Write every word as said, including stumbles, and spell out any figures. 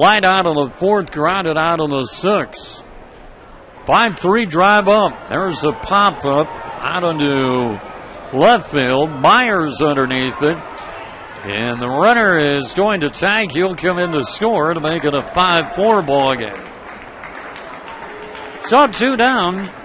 Flight out on the fourth, grounded out on the sixth. five three drive up. There's a pop up out onto left field. Myers underneath it. And the runner is going to tag. He'll come in to score to make it a five four ball game. So two down.